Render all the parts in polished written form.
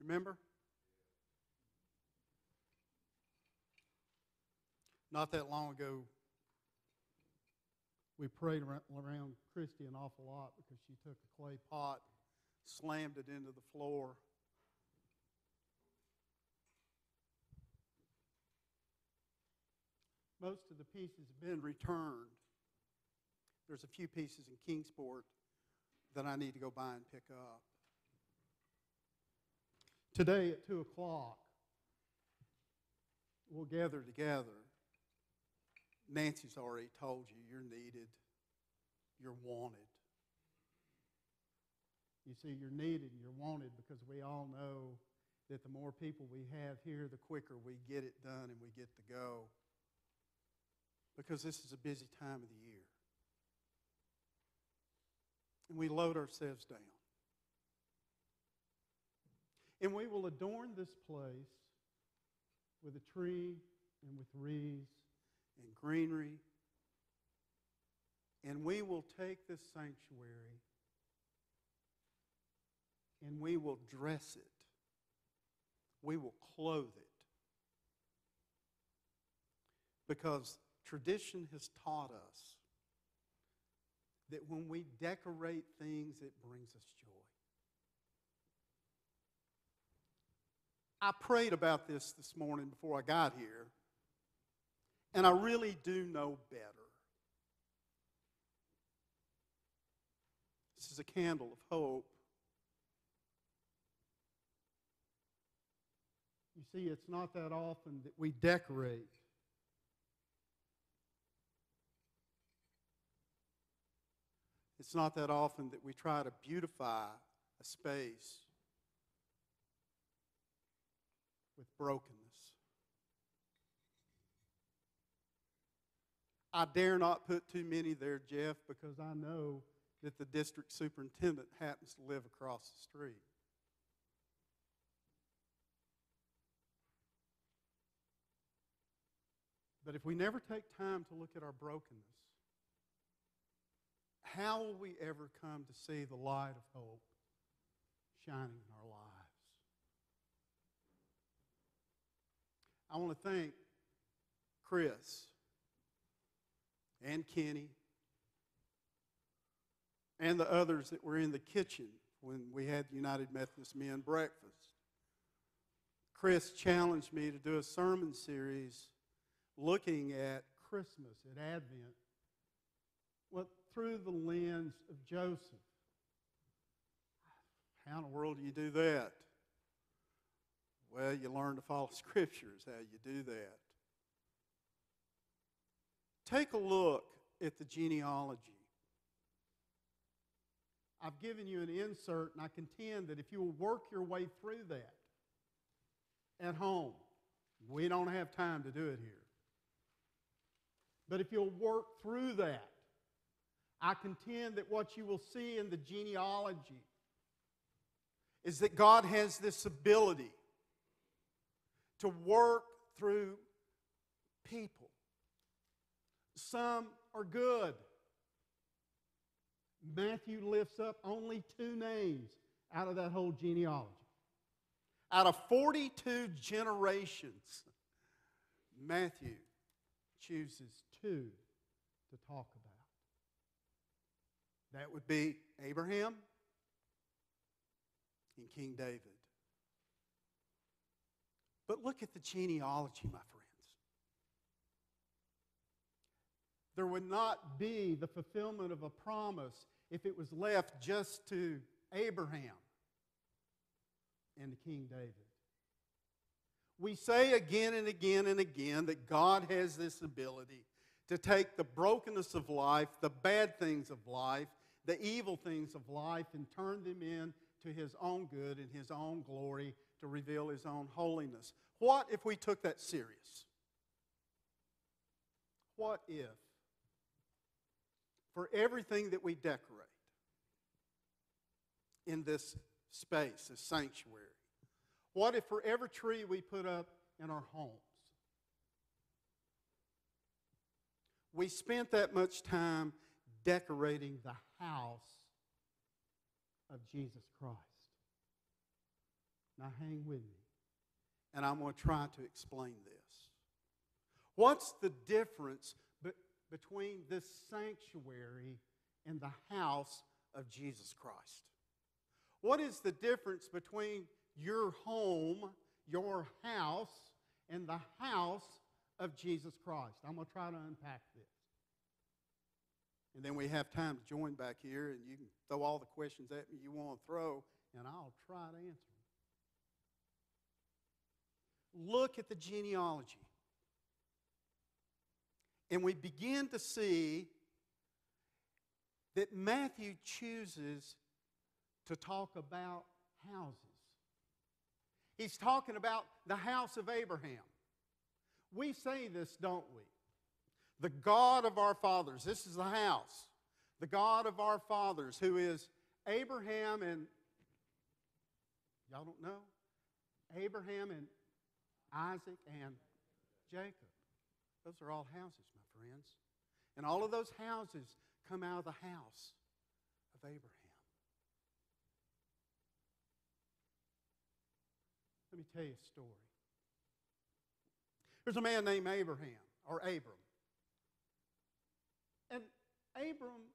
Remember? Not that long ago, we prayed around Christy an awful lot because she took a clay pot, slammed it into the floor. Most of the pieces have been returned. There's a few pieces in Kingsport that I need to go by and pick up. Today at 2 o'clock, we'll gather together. Nancy's already told you, you're needed, you're wanted. You see, you're needed and you're wanted because we all know that the more people we have here, the quicker we get it done and we get to go. Because this is a busy time of the year. And we load ourselves down. And we will adorn this place with a tree and with wreaths and greenery. And we will take this sanctuary and we will dress it. We will clothe it. Because tradition has taught us that when we decorate things, it brings us joy. I prayed about this morning before I got here, and I really do know better. This is a candle of hope. You see, it's not that often that we decorate. It's not that often that we try to beautify a space with brokenness. I dare not put too many there, Jeff, because I know that the district superintendent happens to live across the street. But if we never take time to look at our brokenness, how will we ever come to see the light of hope shining in our lives? I want to thank Chris and Kenny and the others that were in the kitchen when we had United Methodist Men breakfast. Chris challenged me to do a sermon series looking at Christmas, at Advent. Well, through the lens of Joseph. How in the world do you do that? Well, you learn to follow Scripture is how you do that. Take a look at the genealogy. I've given you an insert, and I contend that if you will work your way through that at home, we don't have time to do it here. But if you'll work through that, I contend that what you will see in the genealogy is that God has this ability to work through people. Some are good. Matthew lifts up only two names out of that whole genealogy. Out of 42 generations, Matthew chooses two to talk about. That would be Abraham and King David. But look at the genealogy, my friends. There would not be the fulfillment of a promise if it was left just to Abraham and King David. We say again and again and again that God has this ability to take the brokenness of life, the bad things of life, the evil things of life, and turn them into His own good and His own glory to reveal His own holiness. What if we took that serious? What if, for everything that we decorate in this space, this sanctuary, what if for every tree we put up in our homes, we spent that much time decorating the house of Jesus Christ? Now hang with me. And I'm going to try to explain this. What's the difference between this sanctuary and the house of Jesus Christ? What is the difference between your home, your house, and the house of Jesus Christ? I'm going to try to unpack this. And then we have time to join back here, and you can throw all the questions at me you want to throw, and I'll try to answer them. Look at the genealogy. And we begin to see that Matthew chooses to talk about houses. He's talking about the house of Abraham. We say this, don't we? The God of our fathers. This is the house. The God of our fathers, who is Abraham and... Y'all don't know? Abraham and Isaac and Jacob. Those are all houses, my friends. And all of those houses come out of the house of Abraham. Let me tell you a story. There's a man named Abraham, or Abram. And Abram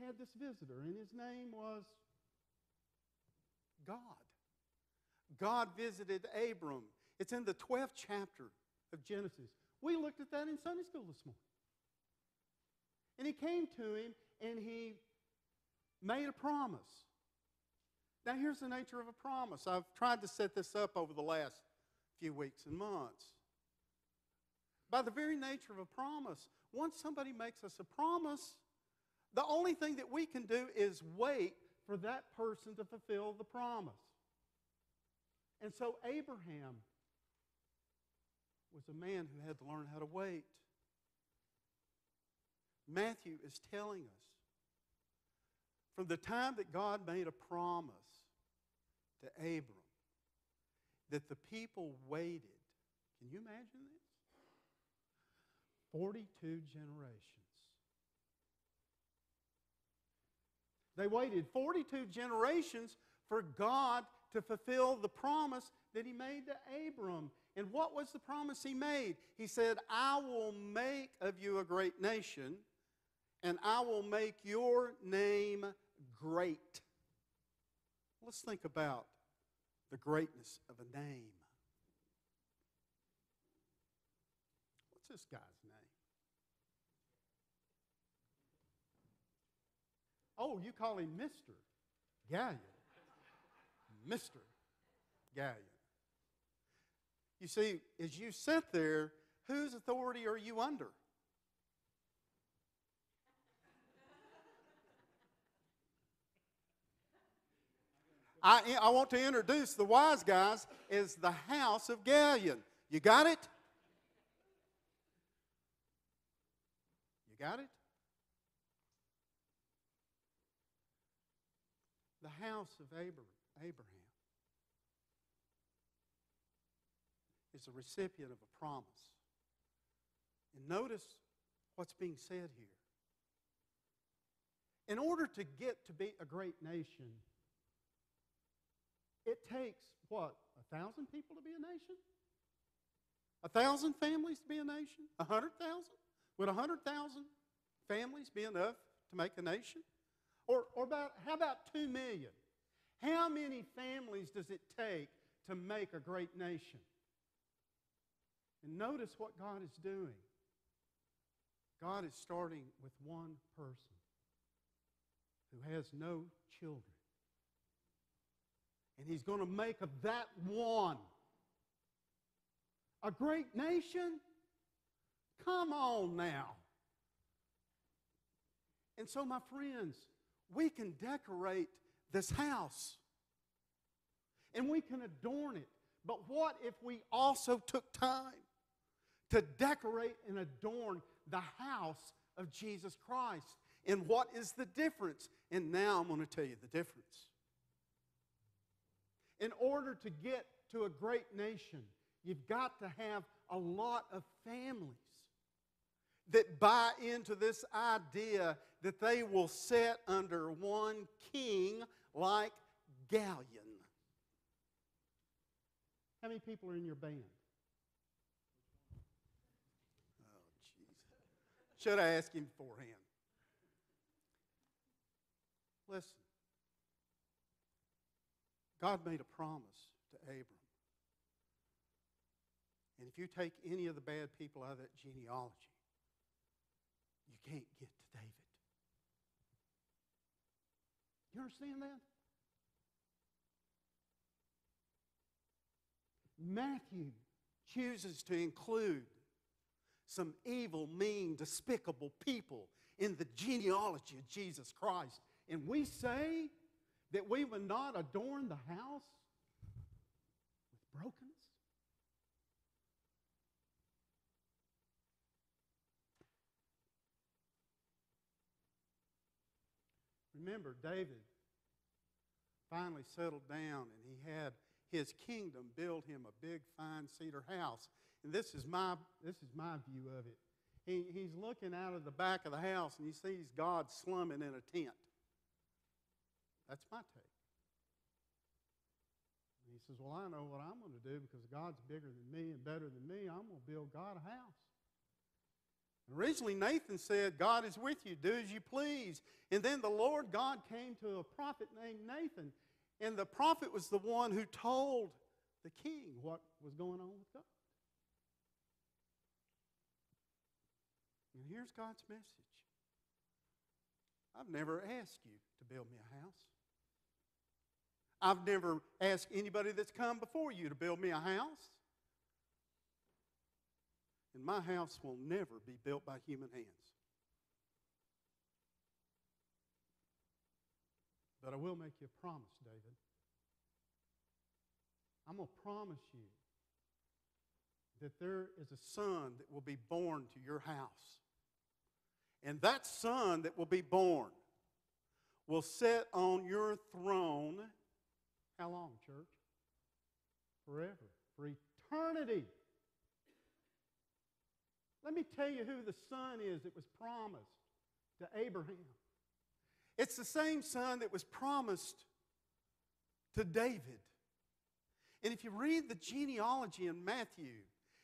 had this visitor, and his name was God. God visited Abram. It's in the 12th chapter of Genesis. We looked at that in Sunday school this morning. And he came to him, and he made a promise. Now, here's the nature of a promise. I've tried to set this up over the last few weeks and months. By the very nature of a promise, once somebody makes us a promise, the only thing that we can do is wait for that person to fulfill the promise. And so Abraham was a man who had to learn how to wait. Matthew is telling us, from the time that God made a promise to Abram, that the people waited. Can you imagine this? 42 generations. They waited 42 generations for God to fulfill the promise that he made to Abram. And what was the promise he made? He said, I will make of you a great nation, and I will make your name great. Let's think about the greatness of a name. What's this guy's name? Oh, you call him Mr. Galliard. Mr. Galliard. You see, as you sit there, whose authority are you under? I want to introduce the wise guys as the house of Galliard. You got it? You got it? The house of Abraham is a recipient of a promise. And notice what's being said here. In order to get to be a great nation, it takes, what, 1,000 people to be a nation? 1,000 families to be a nation? 100,000? Would 100,000 families be enough to make a nation? Or how about 2 million? How many families does it take to make a great nation? And notice what God is doing. God is starting with one person who has no children. And he's going to make of that one a great nation? Come on now. And so, my friends, we can decorate this house. And we can adorn it. But what if we also took time to decorate and adorn the house of Jesus Christ? And what is the difference? And now I'm going to tell you the difference. In order to get to a great nation, you've got to have a lot of families that buy into this idea that they will sit under one king like Galliard. How many people are in your band? Oh, jeez. Should I ask him beforehand? Listen. God made a promise to Abram. And if you take any of the bad people out of that genealogy, you can't get to David. You understand that? Matthew chooses to include some evil, mean, despicable people in the genealogy of Jesus Christ. And we say that we would not adorn the house with brokenness? Remember, David finally settled down and he had his kingdom build him a big, fine cedar house. And this is my view of it. He's looking out of the back of the house and he sees God slumming in a tent. That's my take. And he says, well, I know what I'm going to do because God's bigger than me and better than me. I'm going to build God a house. And originally, Nathan said, God is with you. Do as you please. And then the Lord God came to a prophet named Nathan. And the prophet was the one who told the king what was going on with God. And here's God's message. I've never asked you to build me a house. I've never asked anybody that's come before you to build me a house. And my house will never be built by human hands. But I will make you a promise, David. I'm going to promise you that there is a son that will be born to your house. And that son that will be born will sit on your throne, how long, church? Forever, for eternity. Let me tell you who the son is that was promised to Abraham. It's the same son that was promised to David. And if you read the genealogy in Matthew,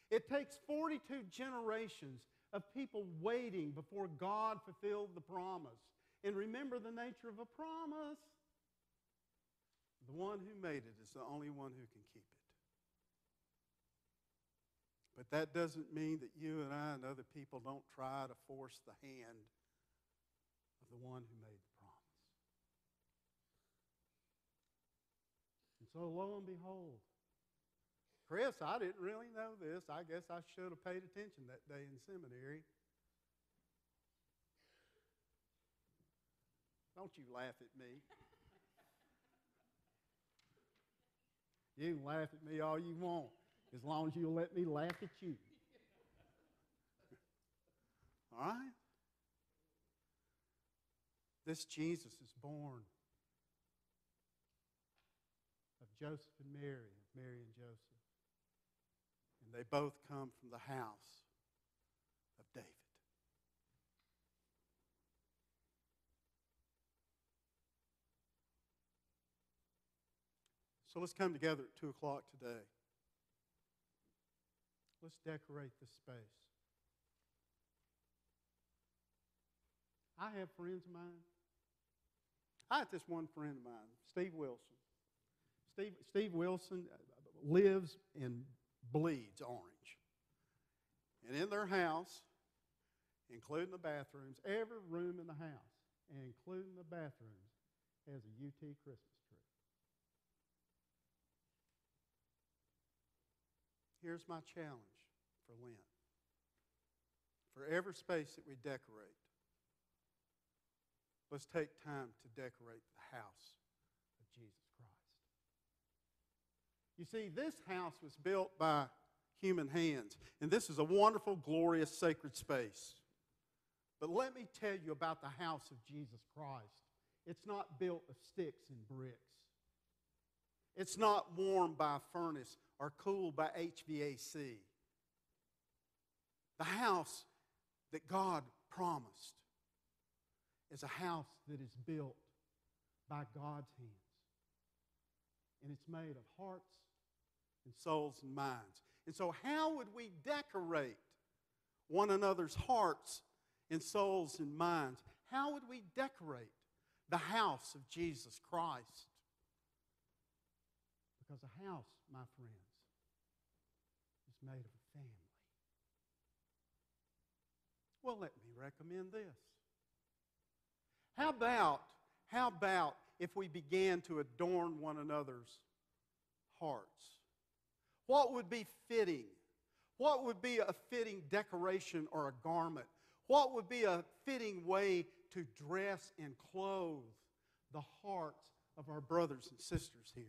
it takes 42 generations of people waiting before God fulfilled the promise. And remember the nature of a promise. The one who made it is the only one who can keep it. But that doesn't mean that you and I and other people don't try to force the hand of the one who made the promise. And so lo and behold, Chris, I didn't really know this. I guess I should have paid attention that day in seminary. Don't you laugh at me. You can laugh at me all you want. As long as you'll let me laugh at you. All right? This Jesus is born of Joseph and Mary, Mary and Joseph. And they both come from the house of David. So let's come together at 2 o'clock today. Let's decorate this space. I have friends of mine. I had this one friend of mine, Steve Wilson. Steve Wilson lives and bleeds orange. And in their house, including the bathrooms, every room in the house, including the bathrooms, has a UT Christmas tree. Here's my challenge for Lent. For every space that we decorate, let's take time to decorate the house of Jesus Christ. You see, this house was built by human hands, and this is a wonderful, glorious, sacred space. But let me tell you about the house of Jesus Christ. It's not built of sticks and bricks. It's not warmed by a furnace or cooled by HVAC. The house that God promised is a house that is built by God's hands. And it's made of hearts and souls and minds. And so how would we decorate one another's hearts and souls and minds? How would we decorate the house of Jesus Christ? Because a house, my friends, is made of a family. Well, let me recommend this. How about if we began to adorn one another's hearts? What would be fitting? What would be a fitting decoration or a garment? What would be a fitting way to dress and clothe the hearts of our brothers and sisters here?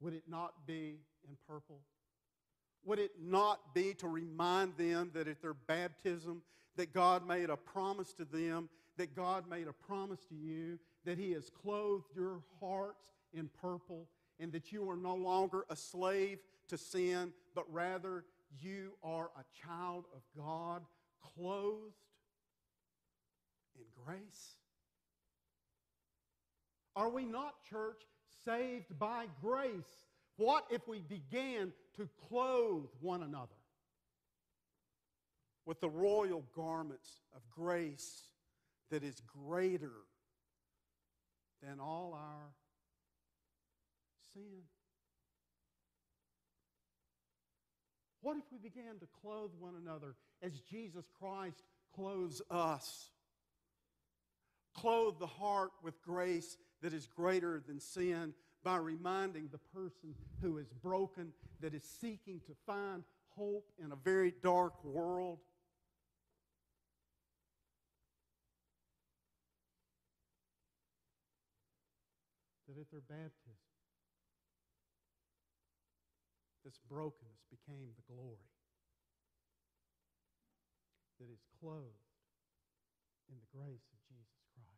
Would it not be in purple? Would it not be to remind them that at their baptism that God made a promise to them, that God made a promise to you, that He has clothed your hearts in purple and that you are no longer a slave to sin, but rather you are a child of God, clothed in grace? Are we not, church, saved by grace? What if we began to clothe one another with the royal garments of grace that is greater than all our sin? What if we began to clothe one another as Jesus Christ clothes us? Clothe the heart with grace that is greater than sin by reminding the person who is broken, that is seeking to find hope in a very dark world, that at their baptism, this brokenness became the glory that is clothed in the grace of Jesus Christ.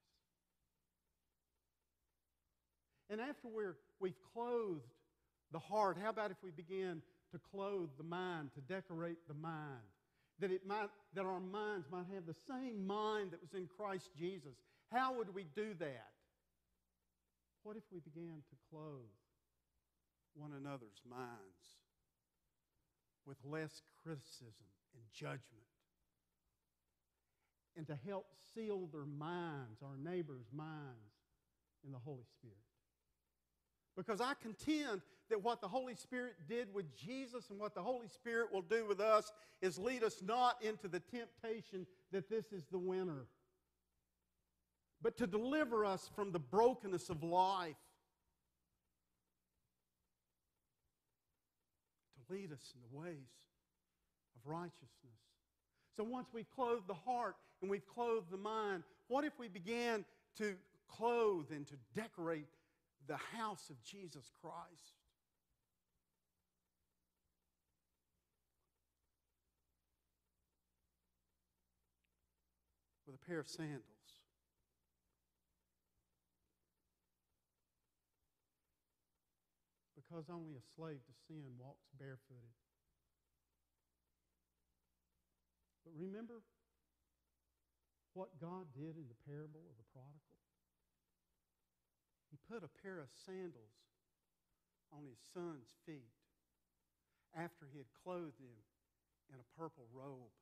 And after we've clothed the heart, how about if we begin to clothe the mind, to decorate the mind, that our minds might have the same mind that was in Christ Jesus? How would we do that? What if we began to clothe one another's minds with less criticism and judgment, and to help seal their minds, our neighbors' minds, in the Holy Spirit? Because I contend that what the Holy Spirit did with Jesus and what the Holy Spirit will do with us is lead us not into the temptation that this is the winner, but to deliver us from the brokenness of life, to lead us in the ways of righteousness. So once we've clothed the heart and we've clothed the mind, what if we began to clothe and to decorate the house of Jesus Christ? With a pair of sandals. Because only a slave to sin walks barefooted. But remember what God did in the parable of the prodigal? He put a pair of sandals on his son's feet after he had clothed him in a purple robe,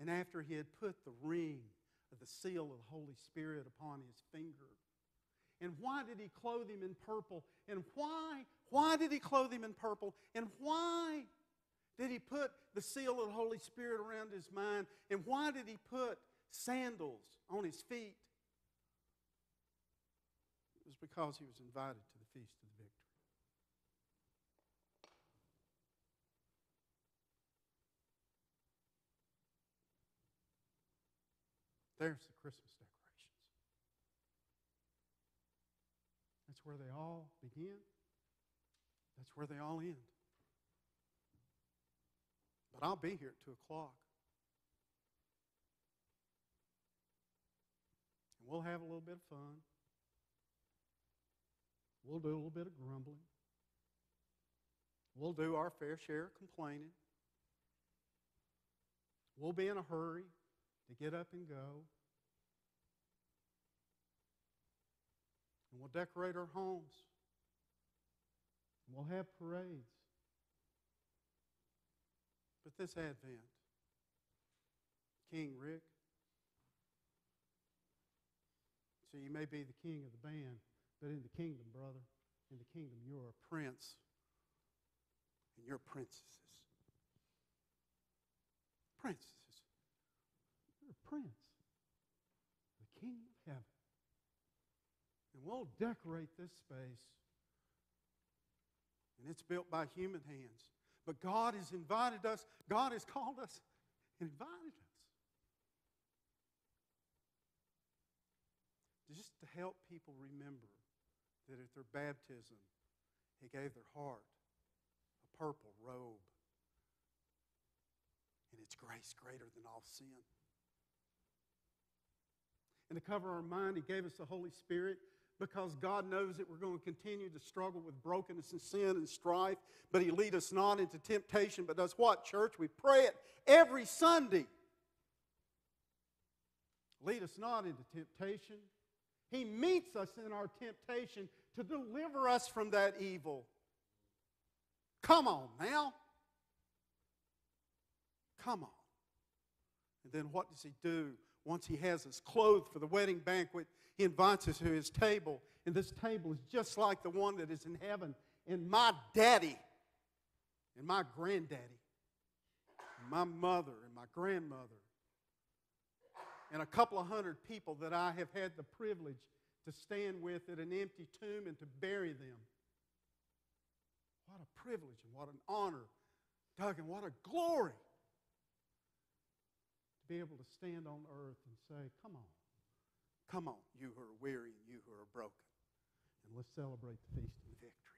and after he had put the ring of the seal of the Holy Spirit upon his finger. And why did he clothe him in purple? And why did he clothe him in purple? And why did he put the seal of the Holy Spirit around his mind? And why did he put sandals on his feet? It was because he was invited to the Feast of the Victory. There's the Christmas decorations. That's where they all begin. That's where they all end. But I'll be here at 2 o'clock. And we'll have a little bit of fun. We'll do a little bit of grumbling. We'll do our fair share of complaining. We'll be in a hurry to get up and go. And we'll decorate our homes. And we'll have parades. this Advent? King Rick? So you may be the king of the band, but in the kingdom, brother, in the kingdom, you're a prince and you're princesses. Princesses. You're a prince, the king of heaven. And we'll decorate this space. And it's built by human hands. But God has invited us. God has called us and invited us just to help people remember that at their baptism, He gave their heart a purple robe. And it's grace greater than all sin. And to cover our mind, He gave us the Holy Spirit, because God knows that we're going to continue to struggle with brokenness and sin and strife, but He lead us not into temptation, but does what, church? We pray it every Sunday. Lead us not into temptation. He meets us in our temptation to deliver us from that evil. Come on now. Come on. And then what does He do? Once He has us clothed for the wedding banquet, He invites us to His table. And this table is just like the one that is in heaven. And my daddy, and my granddaddy, and my mother, and my grandmother, and a couple of hundred people that I have had the privilege to stand with at an empty tomb and to bury them. What a privilege and what an honor, Doug, and what a glory. Be able to stand on earth and say, come on, come on, you who are weary and you who are broken, and let's celebrate the feast of victory.